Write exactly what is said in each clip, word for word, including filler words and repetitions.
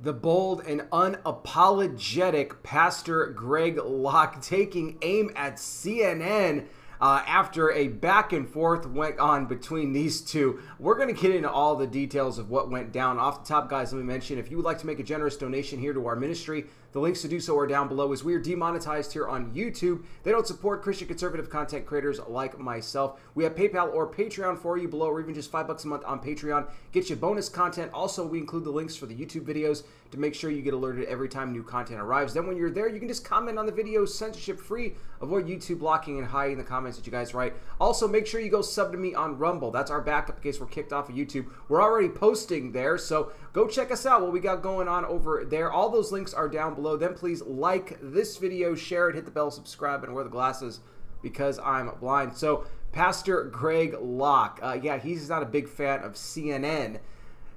the bold and unapologetic Pastor Greg Locke taking aim at C N N uh, after a back and forth went on between these two. We're going to get into all the details of what went down. Off the top, guys, let me mention, if you would like to make a generous donation here to our ministry, the links to do so are down below, as we are demonetized here on YouTube. They don't support Christian conservative content creators like myself. We have PayPal or Patreon for you below, or even just five bucks a month on Patreon. Get you bonus content. Also, we include the links for the YouTube videos to make sure you get alerted every time new content arrives. Then when you're there, you can just comment on the videos censorship-free. Avoid YouTube blocking and hiding the comments that you guys write. Also, make sure you go sub to me on Rumble. That's our backup in case we're kicked off of YouTube. We're already posting there, so go check us out, what we got going on over there. All those links are down below. Then please like this video, share it, hit the bell, subscribe, and wear the glasses because I'm blind. So Pastor Greg Locke, uh, yeah, he's not a big fan of C N N,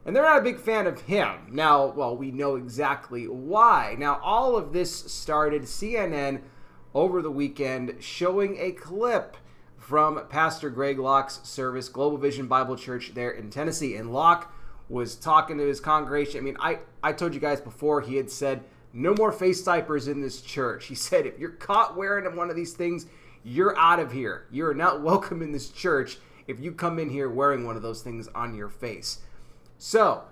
and they're not a big fan of him. Now, well, we know exactly why. Now, all of this started C N N over the weekend showing a clip from Pastor Greg Locke's service, Global Vision Bible Church there in Tennessee, and Locke was talking to his congregation. I mean, I, I told you guys before, he had said, "No more face diapers in this church." He said, if you're caught wearing one of these things, you're out of here. You're not welcome in this church if you come in here wearing one of those things on your face. So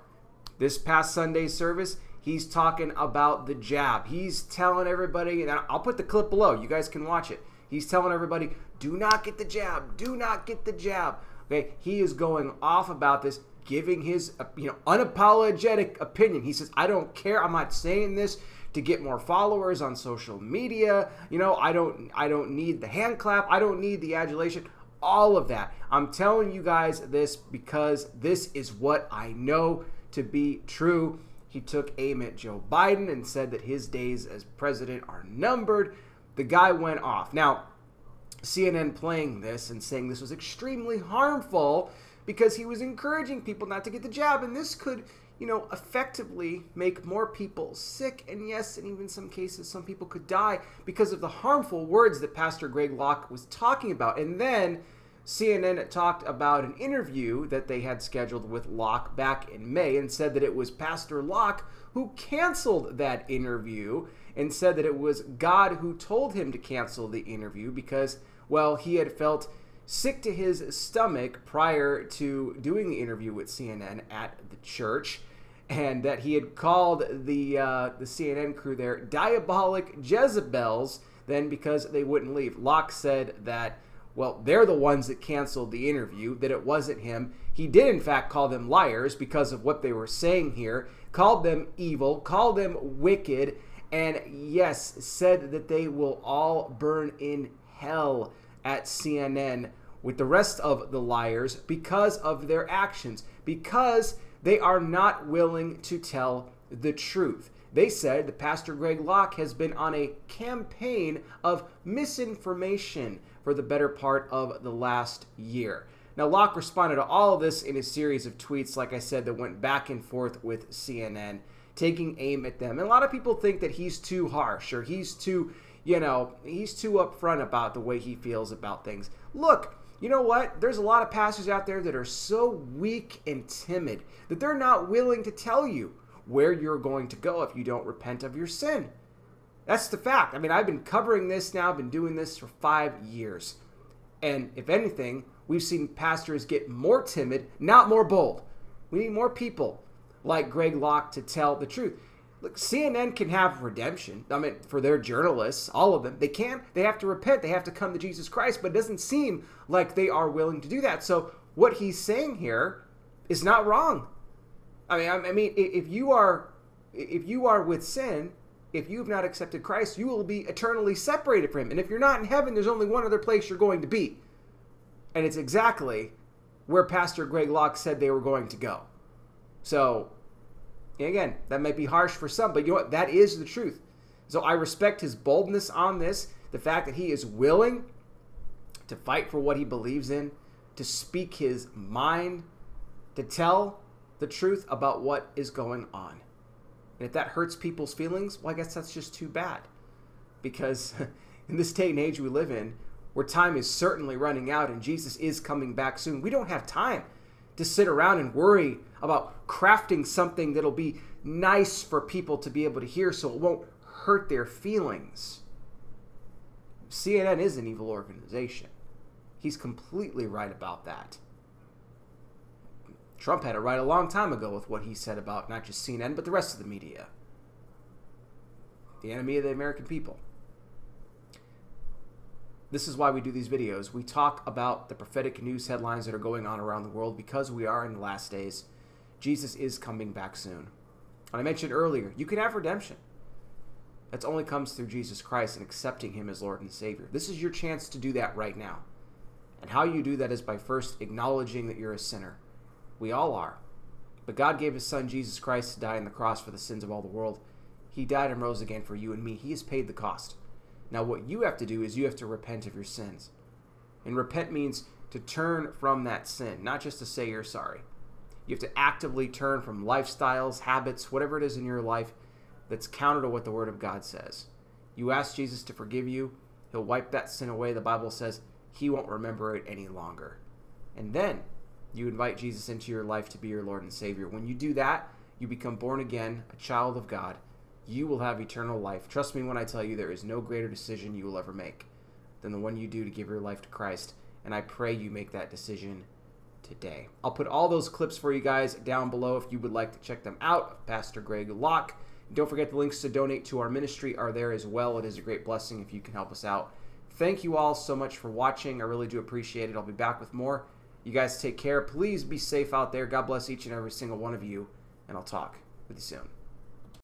this past Sunday service, he's talking about the jab. He's telling everybody, and I'll put the clip below, you guys can watch it. He's telling everybody, do not get the jab. Do not get the jab. Okay, he is going off about this, giving his you know unapologetic opinion. He says, I don't care. I'm not saying this to get more followers on social media. You know, I don't I don't need the hand clap. I don't need the adulation, all of that. I'm telling you guys this because this is what I know to be true. He took aim at Joe Biden and said that his days as president are numbered. The guy went off. Now, C N N playing this and saying this was extremely harmful because he was encouraging people not to get the jab, and this could, you know, effectively make more people sick, and yes, and even in some cases, some people could die because of the harmful words that Pastor Greg Locke was talking about. And then C N N talked about an interview that they had scheduled with Locke back in May and said that it was Pastor Locke who canceled that interview and said that it was God who told him to cancel the interview because, well, he had felt sick to his stomach prior to doing the interview with C N N at the church, and that he had called the uh, the C N N crew there diabolic Jezebels then because they wouldn't leave. Locke said that, well, they're the ones that canceled the interview, that it wasn't him. He did, in fact, call them liars because of what they were saying here, called them evil, called them wicked, and yes, said that they will all burn in hell at C N N with the rest of the liars because of their actions, because they are not willing to tell the truth. They said that Pastor Greg Locke has been on a campaign of misinformation for the better part of the last year. Now, Locke responded to all of this in a series of tweets, like I said, that went back and forth with C N N, taking aim at them. And a lot of people think that he's too harsh or he's too You know, he's too upfront about the way he feels about things. Look, you know what? There's a lot of pastors out there that are so weak and timid that they're not willing to tell you where you're going to go if you don't repent of your sin. That's the fact. I mean, I've been covering this now. I've been doing this for five years. And if anything, we've seen pastors get more timid, not more bold. We need more people like Greg Locke to tell the truth. Look, C N N can have redemption. I mean, for their journalists, all of them, they can. They have to repent. They have to come to Jesus Christ, but it doesn't seem like they are willing to do that. So what he's saying here is not wrong. I mean, I mean, if you are, if you are with sin, if you've not accepted Christ, you will be eternally separated from him. And if you're not in heaven, there's only one other place you're going to be. And it's exactly where Pastor Greg Locke said they were going to go. So and again, that might be harsh for some, but you know what? That is the truth. So I respect his boldness on this, the fact that he is willing to fight for what he believes in, to speak his mind, to tell the truth about what is going on. And if that hurts people's feelings, well, I guess that's just too bad. Because in this day and age we live in, where time is certainly running out and Jesus is coming back soon, we don't have time to sit around and worry about crafting something that'll be nice for people to be able to hear so it won't hurt their feelings. C N N is an evil organization. He's completely right about that. Trump had it right a long time ago with what he said about not just C N N, but the rest of the media. The enemy of the American people. This is why we do these videos. We talk about the prophetic news headlines that are going on around the world because we are in the last days. Jesus is coming back soon. And I mentioned earlier, you can have redemption. That only comes through Jesus Christ and accepting him as Lord and Savior. This is your chance to do that right now. And how you do that is by first acknowledging that you're a sinner. We all are. But God gave his son Jesus Christ to die on the cross for the sins of all the world. He died and rose again for you and me. He has paid the cost. Now what you have to do is you have to repent of your sins. And repent means to turn from that sin, not just to say you're sorry. You have to actively turn from lifestyles, habits, whatever it is in your life that's counter to what the Word of God says. You ask Jesus to forgive you. He'll wipe that sin away. The Bible says he won't remember it any longer. And then you invite Jesus into your life to be your Lord and Savior. When you do that, you become born again, a child of God. You will have eternal life. Trust me when I tell you there is no greater decision you will ever make than the one you do to give your life to Christ. And I pray you make that decision today. I'll put all those clips for you guys down below if you would like to check them out. Pastor Greg Locke. Don't forget the links to donate to our ministry are there as well. It is a great blessing if you can help us out. Thank you all so much for watching. I really do appreciate it. I'll be back with more. You guys take care. Please be safe out there. God bless each and every single one of you. And I'll talk with you soon.